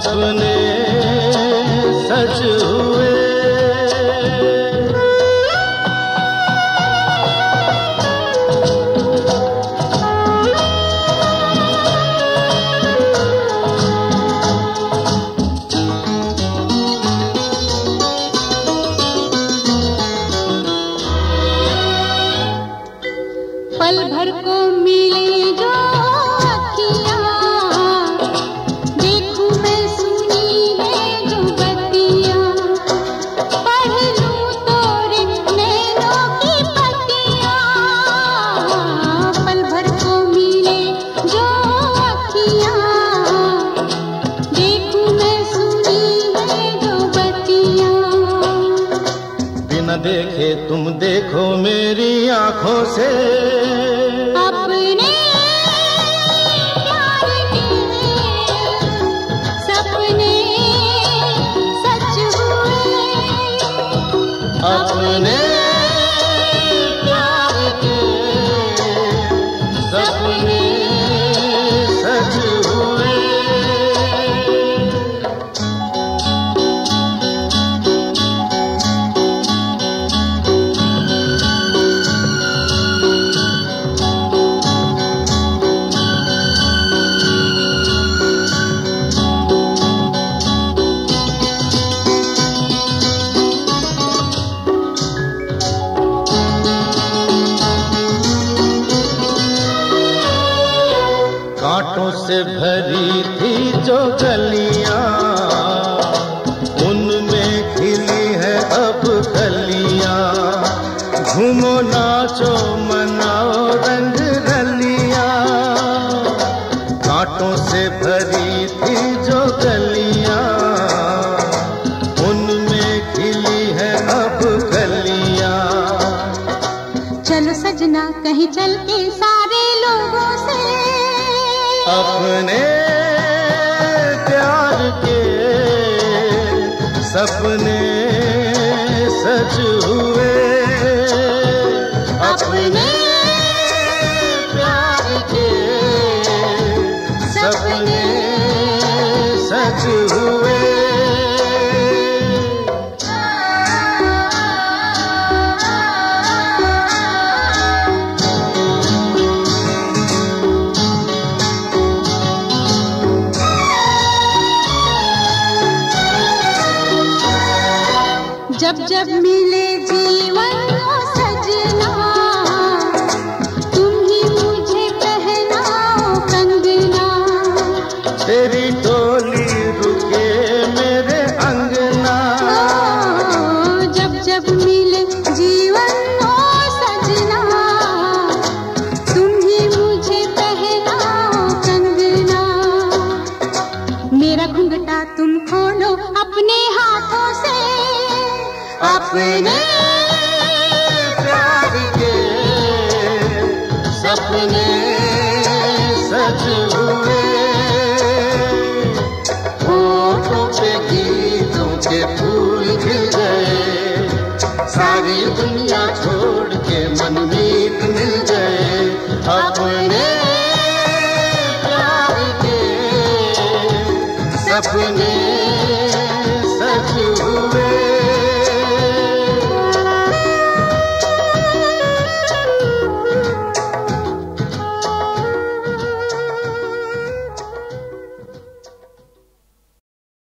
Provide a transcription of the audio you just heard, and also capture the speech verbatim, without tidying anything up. सपने सच हुए, पल भर को मिले जो अखियाँ, देखूं मैं सुनी है जो बत्तियाँ, पढ़ लूं तो नैनों की पत्तियाँ। पल भर को मिले जो अखियाँ, देखूं मैं सुनी है जो बत्तियाँ। बिना देखे तुम देखो मेरी आँखों से, अपने प्यार के सपने सच हुए। कांटों से भरी थी जो गलियां, उनमें खिली है अब कलियां। घूमो नाचो मनाओ रंग रलियां, कांटों से भरी थी जो गलियां, उनमें खिली है अब कलियां। चलो सजना कहीं चल के सारे लोगों से, अपने प्यार के सपने सच हुए। अपने प्यार के सपने सच हुए। जब जब मिले जीवन को सजना, तुम ही मुझे पहनाओ कंगना। तेरी डोली रुके मेरे अंगना, जब जब मिले जीवन को सजना, तुम ही मुझे पहनाओ कंगना। मेरा घूंघटा तुम खोलो अपने हाथों से, अपने प्यार के सपने सच हुए। होठों पे गीतों के फूल खिल गए, सारी दुनिया छोड़ के मनमीत मिल गए। अपने प्यार के सपने